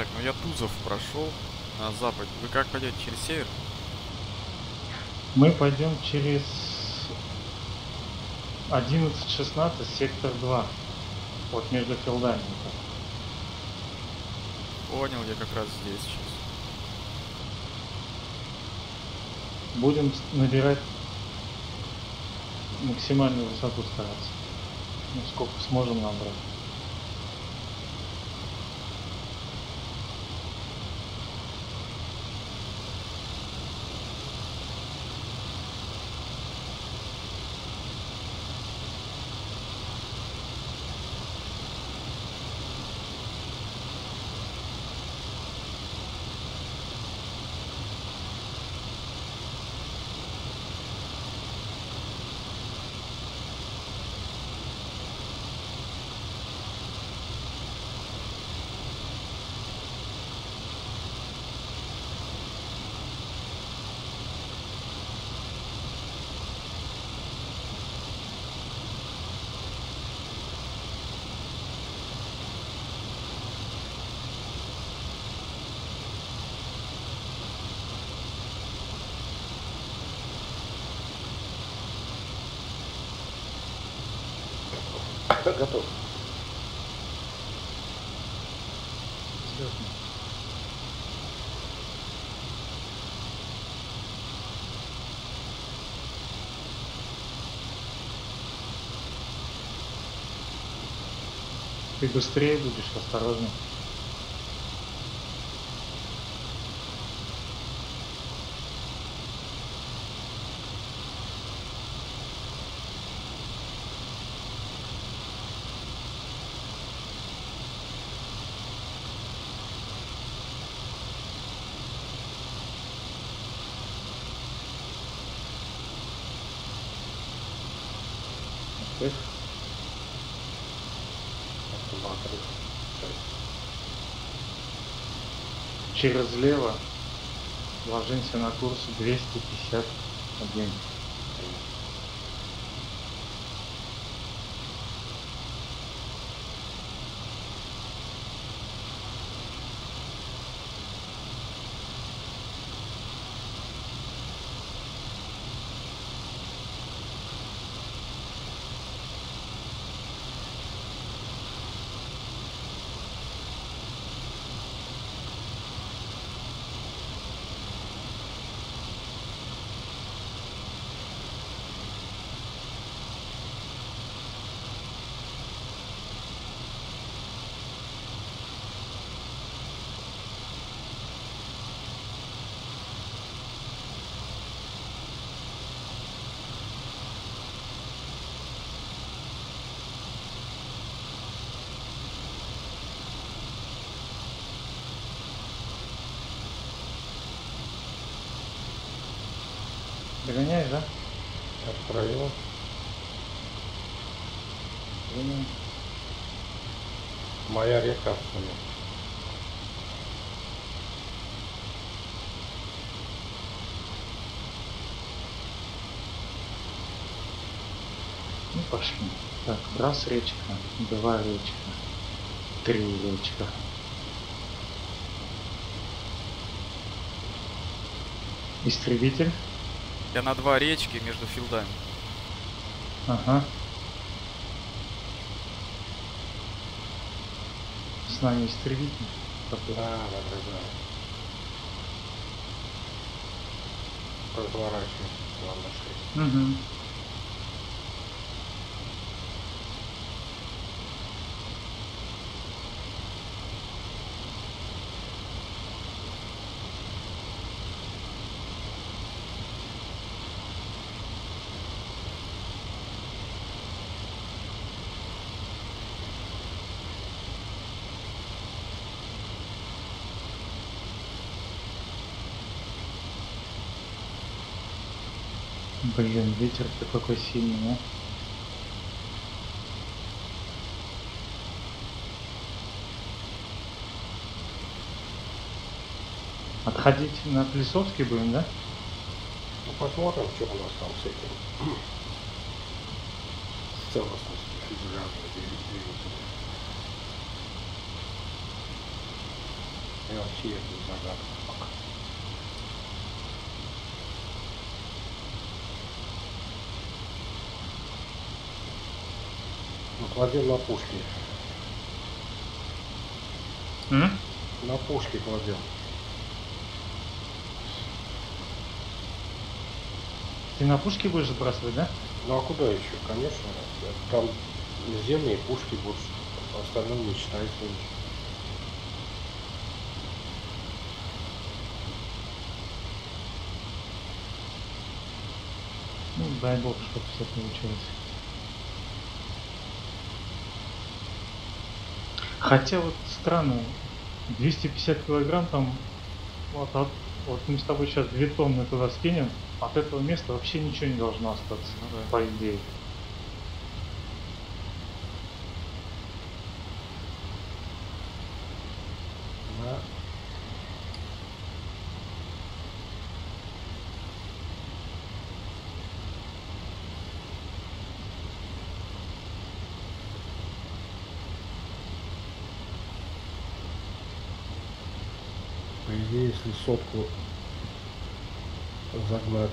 Так, ну я Тузов прошел на запад. Вы как пойдете, через север? Мы пойдем через 11-16, сектор 2. Вот между филдами. Понял, я как раз здесь сейчас. Будем набирать максимальную высоту, стараться. Ну, сколько сможем набрать. Готов. Ты быстрее будешь, осторожно. Через лево ложимся на курс 251. Догоняешь, да? Отправил. Моя река встанет. Ну пошли. Так, раз речка, два речка, три речка. Истребитель. Я на два речки между филдами. Ага. С нами истребитель. Да. Разворачиваемся, ладно. Угу. Блин, ветер-то какой сильный, а? Отходить на плесовский будем, да? Ну посмотрим, что у нас там с этим. С целостностью федеральной. И вообще это загадка. Ну, кладем на пушки. На пушки кладем. Ты на пушки будешь сбрасывать, да? Ну а куда еще? Конечно. Там земли и пушки будут. Остальное не считается ничего. Ну, дай бог, чтобы все получилось. Хотя вот странно, 250 килограмм там, вот мы с тобой сейчас 2 тонны туда скинем, от этого места вообще ничего не должно остаться, по идее. Да. По идее, если сотку загнать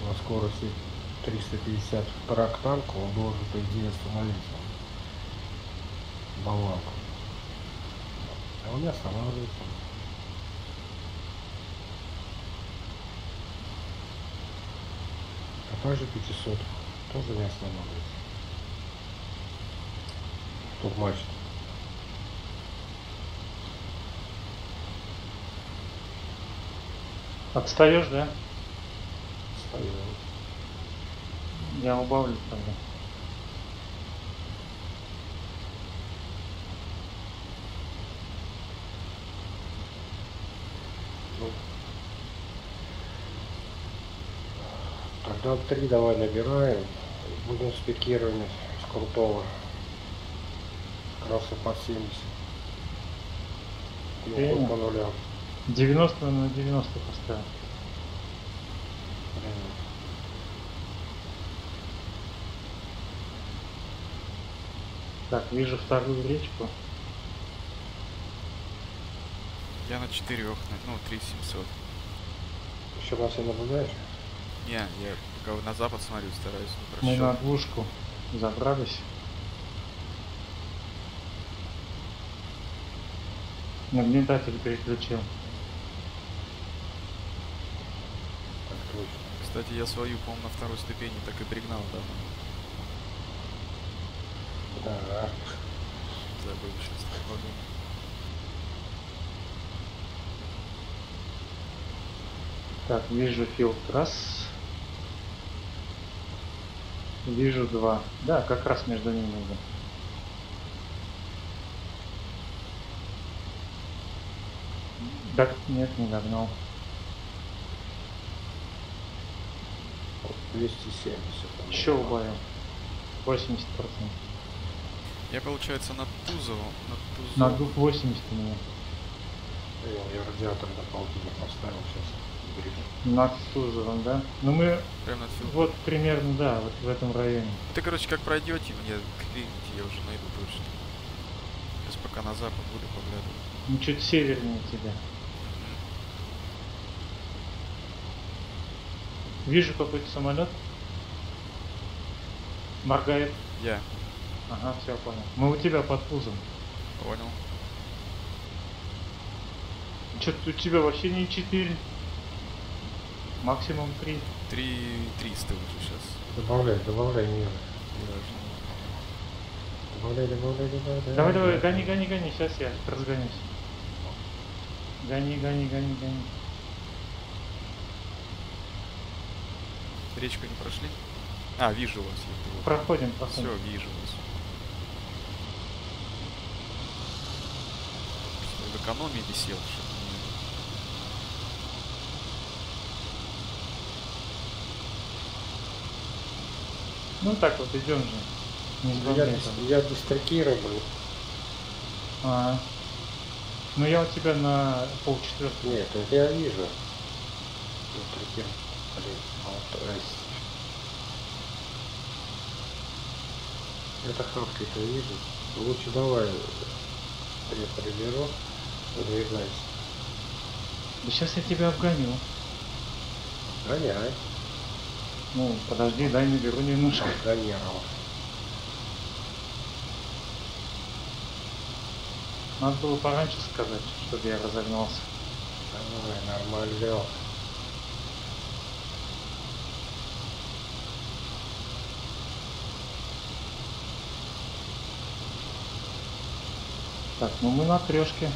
на скорости 350 в тарактанку, он должен, по идее, остановиться. Баллак. А он не останавливается. А также 500 тоже не останавливается. Тут мачт. Отстаешь, да? Отстаю. Я убавлю тогда. Тогда 3 давай набираем. Будем спикировать с крутого. Как раз и под 70. И уход по нулям. 90 на 90 поставил. Так, вижу вторую речку. Я на 4, ну 3700. Еще раз я наблюдаешь? Не, я пока на запад смотрю, стараюсь. Мы на глушку забрались. Нагнетатель переключил. Кстати, я свою, по-моему, на второй ступени так и пригнал, да? Да. Забыл, сейчас так могу. Так, вижу филд раз. Вижу 2. Да, как раз между ними уже. Да, нет, не догнал. 270. Еще убавим. 80%. Я, получается, над Тузовом. На 280 у меня. Я радиатор дополнительно поставил сейчас. Над Тузовым, да? Ну мы... Прям над Тузовым. Вот примерно, да, вот в этом районе. Ты, короче, как пройдете, мне клините, я уже найду больше. Сейчас пока на запад буду поглядывать. Ну чуть севернее тебя. Вижу какой-то самолет. Моргает. Я. Ага, все понял. Мы у тебя под пузом. Понял. Что-то у тебя вообще не 4. Максимум 3. 300 уже сейчас. Добавляй, не важно. Добавляй. Давай, гони, сейчас я разгонюсь. Гони. Речку не прошли? А, вижу вас. Проходим. Все, вижу вас. В экономии висел. Ну так вот, идем же. Я дестрокировал. Ну я у тебя на 3:30. Нет, это я вижу. Это хавки-то вижу. Лучше давай я приберу. Подвигайся. Да сейчас я тебя обгоню. Гоняй. Ну, подожди, дай наберу немножко. Гоняй. Надо было пораньше сказать, чтобы я разогнался. Давай, нормально. Так, ну мы на трешке.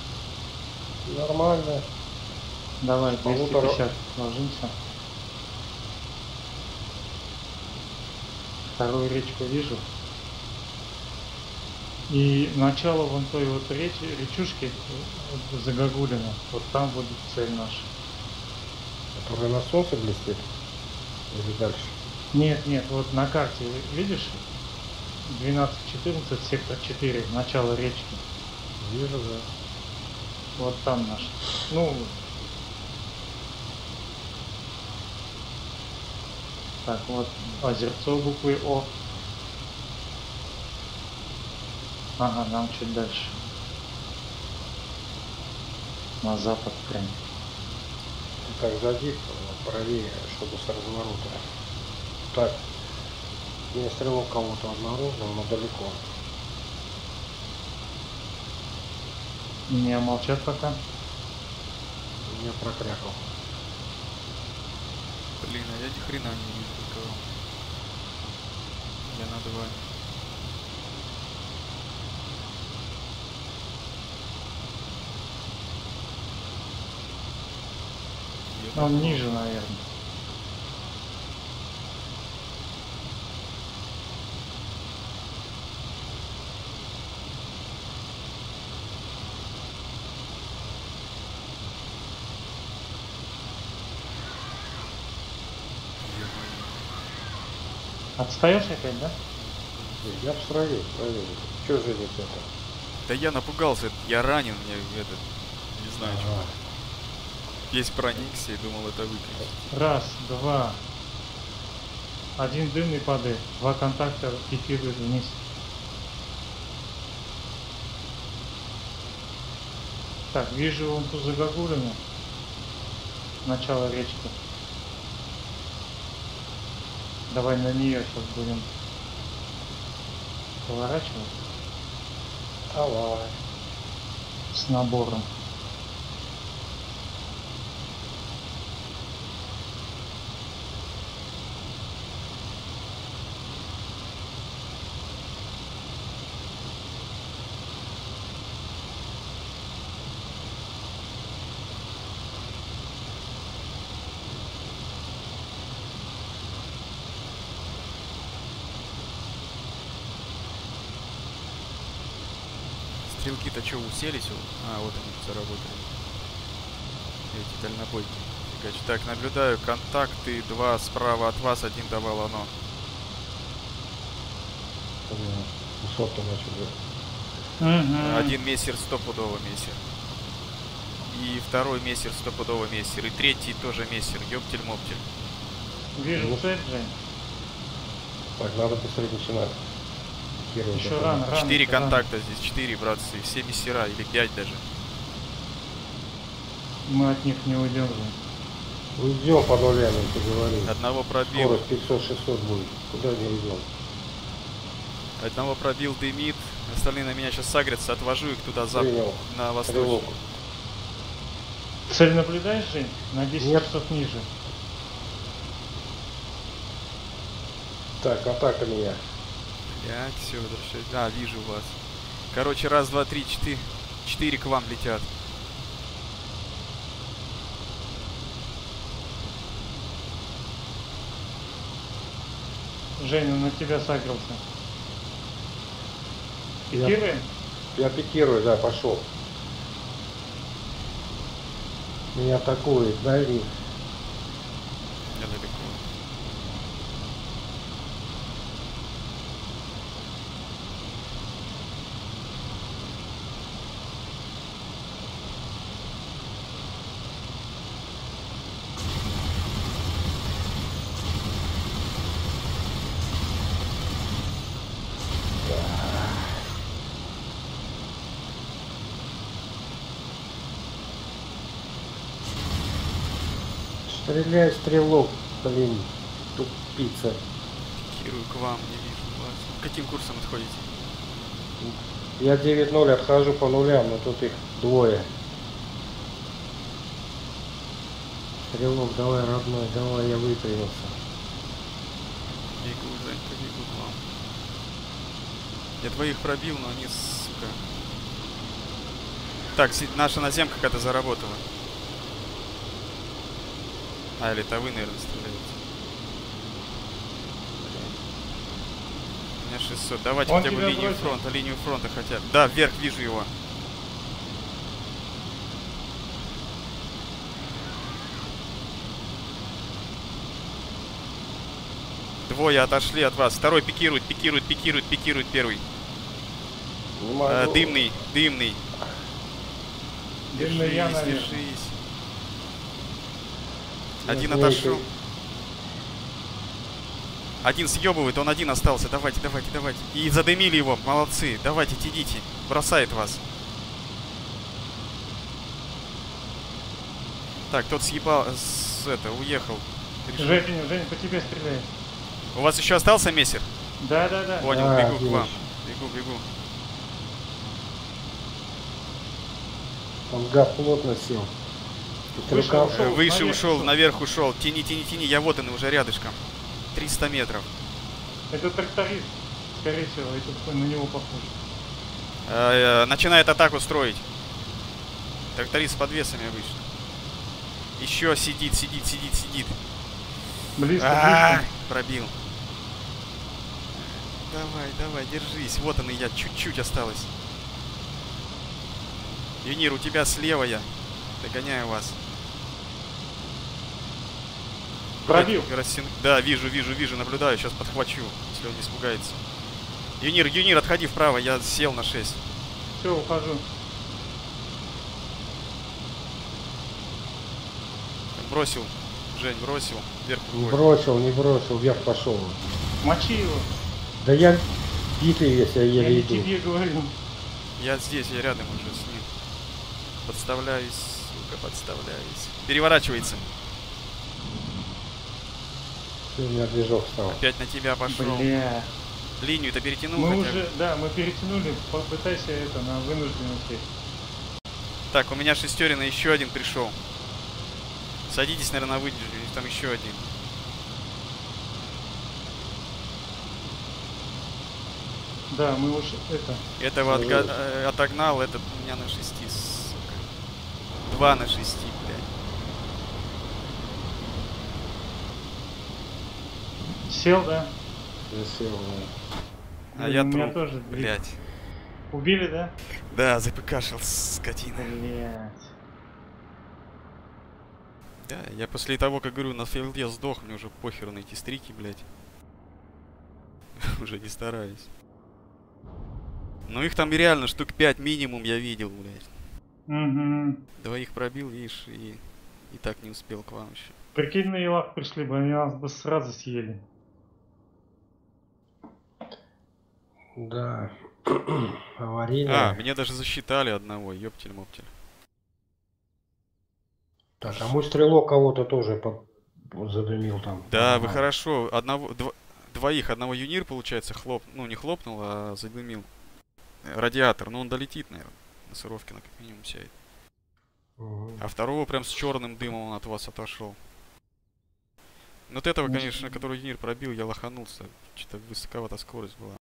Нормально. Давай, 250, ложимся. Вторую речку вижу. И начало вон той вот речушки загогулина. Вот там будет цель наша. Которая на солнце блестит? Или дальше? Нет, нет, вот на карте, видишь? 12-14, сектор 4, начало речки. Вижу, да. Вот там наш. Ну. Так, вот озерцо буквы О. Ага, нам чуть дальше. На запад прям. Так, зайди правее, чтобы с разворота. Так. Я стрелял кого-то обнаружил, но далеко. Меня молчат пока. Я прокрякал. Блин, а я ни хрена не вижу никого. Я на 2. Он ниже, наверное. Отстаешь опять, да? Я проверил, проверил. Че же здесь это? Да я напугался, я ранен, мне этот, не знаю чего. Весь проникся и думал это выключить. Раз, два. Один дымный падает. Два контакта пикируют вниз. Так, вижу вон ту загогулину. Начало речки. Давай на нее сейчас будем поворачивать. Давай. С набором. Стрелки-то что, уселись? А, вот они заработали. Эти дальнобойки. Так, наблюдаю. Контакты 2 справа от вас, 1 давал оно. Один мессер, стопудово мессер. И второй мессер, стопудово мессер. И третий тоже мессер. Ёптель-моптель. Вижу цель, Жень. Так, надо быстрее начинать. Еще рано, 4 рано, контакта рано. Здесь, 4, братцы, все мессера, или 5 даже. Мы от них не уйдем же. Уйдем по нулям, ты говоришь. Одного пробил. Скорость 500-600 будет. Куда не уйдем? Одного пробил, дымит. Остальные на меня сейчас сагрятся, отвожу их туда за... на восток. Цель наблюдаешь, Жень? На 10 часов ниже. Так, атака меня. Так, все, возвращаюсь. А, вижу вас. Короче, раз, два, три, 4 к вам летят. Женя, на тебя сагрился. Пикируем? Я пикирую, да, пошел. Меня атакует, дали. Я далеко. Стреляй, стрелок, блин, тупица. Кирую к вам, не вижу вас. Каким курсом отходите? Я 9-0 отхожу по нулям, но тут их двое. Стрелок, давай, родной, давай, я выпрямился. Бегу, Занька, бегу к вам. Я двоих пробил, но они, сука... Так, наша наземка какая-то заработала. А, или это вы, наверное, стреляете. У меня 600. Давайте хотя бы линию фронта. Линию фронта хотят. Да, вверх вижу его. Двое отошли от вас. Второй пикирует, пикирует, пикирует, пикирует первый. Дымный, дымный. Держись, держись. Один отошел. Один съебывает, он один остался. Давайте, давайте, давайте. И задымили его, молодцы. Давайте, тяните. Бросает вас. Так, тот съебал, уехал. Женя, Женя, по тебе стреляет. У вас еще остался мессер? Да, да, да. Понял, бегу к вам. Бегу, бегу. Он гад плотно сел. Вышел, ушел, выше наверх ушел, наверх ушел. Тяни, тяни, тяни. Я вот он уже рядышком. 300 метров. Это тракторист, скорее всего, это на него похоже. Начинает атаку строить. Тракторист с подвесами обычно. Еще сидит, сидит, сидит, сидит. Близко. Пробил. Давай, давай, держись. Вот он и я. Чуть-чуть осталось. Юнир, у тебя слева я. Догоняю вас. Пробил. Да, вижу, вижу, вижу, наблюдаю. Сейчас подхвачу, если он не испугается. Юнир, Юнир, отходи вправо. Я сел на 6. Все, ухожу. Бросил. Жень, бросил. Вверх. Не бросил, не бросил. Вверх пошел. Мочи его. Да я битый, если я еле иду. Я тебе говорю. Я здесь, я рядом уже с ним. Подставляюсь. Подставляюсь. Переворачивается. У меня движок стал. Опять на тебя пошел. Бля. Линию-то перетянул. Мы хотя бы уже, да, мы перетянули. Попытайся это на вынужденную сеть. Так, у меня шестерина, еще один пришел. Садитесь, наверное, на выдержку. Там еще один. Да, мы уже это. Этого отогнал, этот у меня на 6. 2 на 6, блядь. Сел, да? Я сел, да. А я труп, тоже, блядь. Убили, да? Да, запекашил, скотина. Блядь. Да, я после того, как говорю, на филде сдох, мне уже похеру на эти стрики, блядь. Уже не стараюсь. Но их там реально штук 5 минимум я видел, блядь. Угу. Двоих пробил, видишь, и так не успел к вам еще. Прикинь, на елах пришли бы, они нас бы сразу съели. Да. Аварийная. А, меня даже засчитали одного, ёптель-моптель. Так, а мой стрелок кого-то тоже задымил там. Да, вы хорошо. Одного, двоих, одного юнир, получается, ну не хлопнул, а задымил. Радиатор, ну он долетит, наверное. На Суровкино как минимум сядет. А второго прям с черным дымом он от вас отошел. Но от этого, конечно, который Юнир пробил, я лоханулся. Что-то высоковата скорость была.